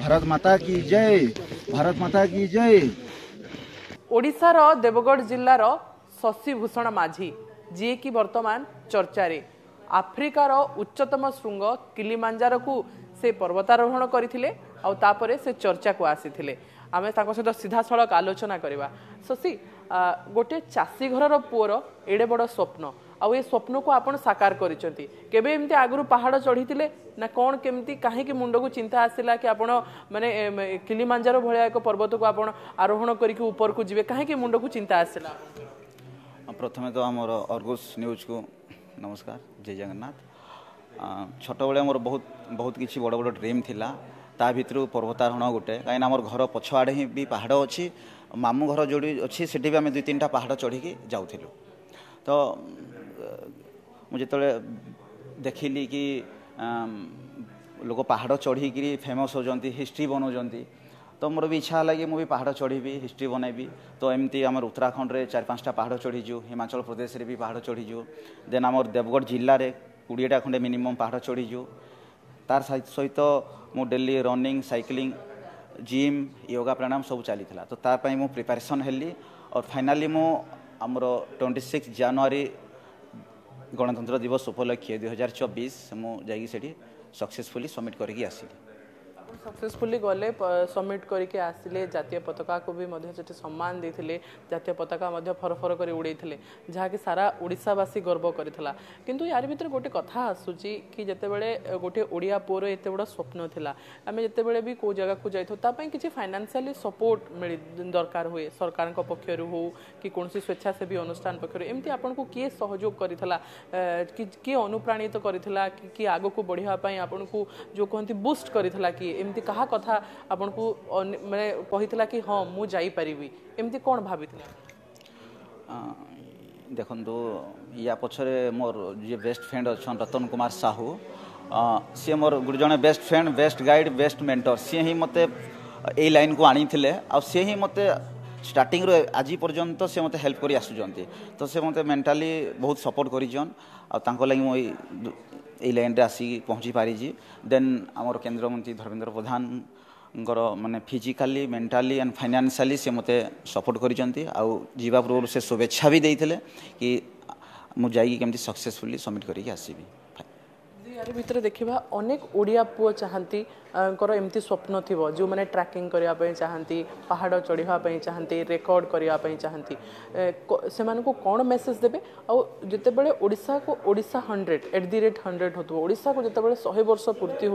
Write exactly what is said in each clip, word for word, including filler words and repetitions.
भारत माता की जय, भारत माता की जय। ओडिशा रो देवगढ़ जिल्ला रो शशिभूषण माझी जी की वर्तमान चर्चा रे आफ्रिकार उच्चतम श्रृंग किलिमांजारो को से पर्वतारोहण करथिले और तापरे से चर्चा को आसीथिले। आमे ताको सहित सीधा सड़क आलोचना करवा। शशि, गोटे चाषी घर पुओर एडे बड़ स्वप्न आउ ये स्वप्न को आपन साकार करिसेंती, केबे एमते आगुरु पहाड़ चढ़ीथिले ना कोन केमती काहे कि मुंड को चिंता आसिला कि आपन माने किलिमांजारो भलिया एक पर्वत को आपन आरोहण करिकि ऊपर को जिवे, काहे कि मुंड को चिंता आसिला? प्रथमे तो हमर अर्गस न्यूज को नमस्कार, जय जगन्नाथ। छोट बड़े मोर बहुत बहुत किसी बड़ बड़ ड्रीम थिला, ता भितर पर्वतारोहण गोटे, कहीं आम घर पछआड़े ही भी पहाड़ अच्छी, मामू घर जो अच्छी से भी आम दुई तीन पहाड़ चढ़ी जाऊलु। तो मुझे तो देखिली कि लोग पहाड़ चढ़ी कि फेमस होती, हिस्ट्री बनाऊँच, तो मोर भी इच्छा है कि मुझे पहाड़ चढ़ी हिस्ट्री बनैबी। तो एमती आम उत्तराखंड रे चार पांचटा पहाड़ चढ़ीजु, हिमाचल प्रदेश रे भी पहाड़ चढ़ीजु, देन आम देवगढ़ जिल्ला रे बीसटा खंडे मिनिमम पहाड़ चढ़ीजु। तार सहित मु daily running, cycling, gym, yoga, प्राणायाम सब चली था। तो तारपाई मु प्रिपरेशन हेली और फाइनाली मु आमर ट्वेंटी सिक्स जनवरी गणतंत्र दिवस उपलक्षे दुई हजार चौबीस मु जाई सेठी सक्सेसफुली सबमिट करी आसिली। सक्सेसफुली गले सबमिट करके आसिले, जातीय पताका को भी मध्य सम्मान देते, जातीय पताका मध्य फरफर कर उड़े, जहाँकि सारा ओडावासी गर्व करता। किंतु यार भीतर गोटे कथा आसूची कि जितेबाला गोटे ओडिया पुओर एत बड़ा स्वप्न था, आम जितेबाला भी कौ जगह को जाइए किसी फाइनान्शियली सपोर्ट मिल दरकार हुए, सरकार पक्षर हो कि कौन स्वेच्छासेवी अनुष्ठान पक्षर, एमती आपन को किए सहयोग करता, किए अनुप्राणित करता कि आग को बढ़ावाई आपन को जो कहते बुस्ट करता कि एमती कहा कथा आपन को मैंने कही कि हाँ मु जाई परिबी, एमती कौन भाभी? देखो या पछरे मोर जे बेस्ट फ्रेंड अच्छा रतन कुमार साहू, सी मोर गुड जने best friend, best guide, best mentor, सी ही मते ए लाइन को आनी थिले आ सी ही मते स्टार्टिंग रो आज पर्यंत से मते हेल्प करी आसुजंती। तो से मते मेंटाली बहुत सपोर्ट करिजन आ तांको लागि मोई ये लाइन में आसिक पहुँची पारिजी। देन आमर केन्द्रमंत्री धर्मेन्द्र प्रधान माने फिजिकाली, मेंटाली एंड फाइनेंशियली से मते सपोर्ट करिसेंती आउ जीवा पूर्व से शुभेच्छा भी देइथिले कि मु जाई केमती सक्सेसफुली सबमिट करी आसीबी। यार भीतर देखा अनेक ओडिया पुओ चाहती एमती स्वप्न थी जो मैंने ट्रैकिंग करने चाहती, पहाड़ चढ़ापी चाहती, रेकर्ड करने चाहती, से कौन मेसेज देवे? और जितेबाला ओडिशा को ओडिशा हंड्रेड एट दि रेट हंड्रेड होशा को जितेबाला सौ वर्ष पूर्ति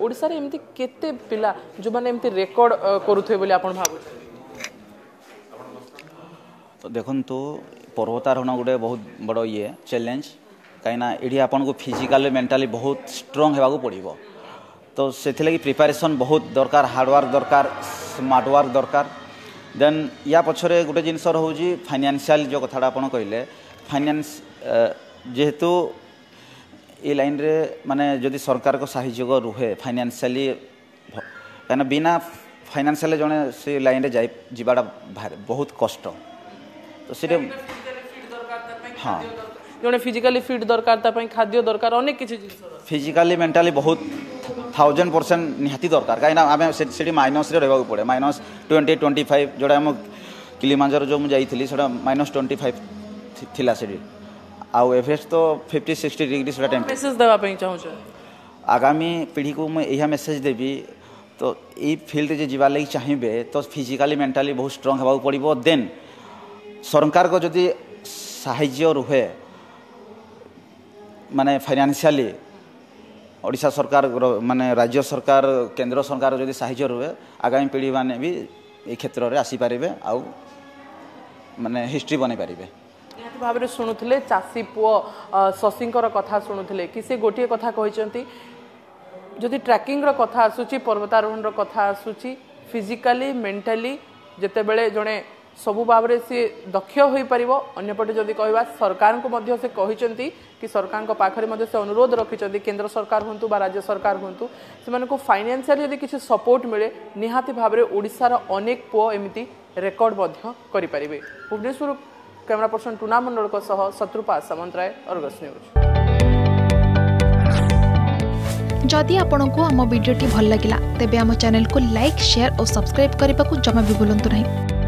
होशार एमती केते पिला जो मैंने एमती रेकर्ड करुथे बोली आप भाव? तो देखो पर्वतारोहण गोटे बहुत बड़ ये चैलेंज, कहीं ये आपन को फिजिकाली, मेंटाली बहुत स्ट्रंग होगा पड़ो। तो से प्रिपरेशन बहुत दरकार, हार्डवर्क दरकार, स्मार्टवर्क दरकार। देन या पछरे गोटे जिनस रोज फाइनेंशियल जो कथा आपन कहले, फाइनेंस जेहेतु ये लाइन रे माने जदि सरकार को साहित्य रुहे फाइनेंशियली, कहीं बिना फाइनेंशियल जड़े से लाइन रे जावाटा बहुत कष्ट। तो सी हाँ जोने फिजिकाली फिट दरकार, खाद्य दरकार, अनेक किसी फिजिकाली मेंटाली बहुत थाउजेंड परसेंट निहाती दरकार, कहीं आम से माइनस रहा पड़े, माइनस ट्वेंटी ट्वेंटी फाइव जोड़ा आम किलिमांजारो जो मुझे माइनस ट्वेंटी फाइव थिला से आउ एवरेज तो फिफ्टी सिक्सटी डिग्री मेसेज देवाई चाहूँ आगामी पीढ़ी को मैं यह मेसेज देवी। तो ये फिल्ड जे जीवार लगी चाहिए तो फिजिकाली मेंटाली बहुत स्ट्रंग होगा पड़ो। देन सरकार को जदि साहाय्य रुहे माने फाइनेंशियली, ओडिशा सरकार माने राज्य सरकार, केंद्र सरकार जदि साहाय्य रुहे आगामी पीढ़ी माने भी ए क्षेत्र में आसीपारे आउ माने हिस्ट्री बनै पारिबे। भाव शुणुले चाषी पुओ शशिंकर कथा शुणुले कि से गोटे कथा कहते, जदि ट्रैकिंग रो कथा आसूची, पर्वतारोहण रो कथा आसूची, फिजिकाली मेंटाली जेतेबेले जड़े सबु बाबरे सी दक्ष हो पारिबो। अन्य पटे जदि कहवा सरकार को मध्य से कहिसेंती कि सरकार को पाखरे मध्य से अनुरोध रखिसेंती, केंद्र सरकार हुंतु बा राज्य सरकार हुंतु, सेमान को फाइनेंशियल यदि किसी सपोर्ट मिले निहाती भाबरे ओडिसा रा अनेक पुओ एमिति रेकर्ड मध्य करि पारिबे। भुवनेश्वर कैमरा पर्सन टुना मंडल को सह शत्रुपा सामंतराय, अर्गस न्यूज। जदि आपंक आम भिडी भल लगा तेब आम चैनल को लाइक शेयर और सब्सक्राइब करने को जमा भी भूलु नहीं।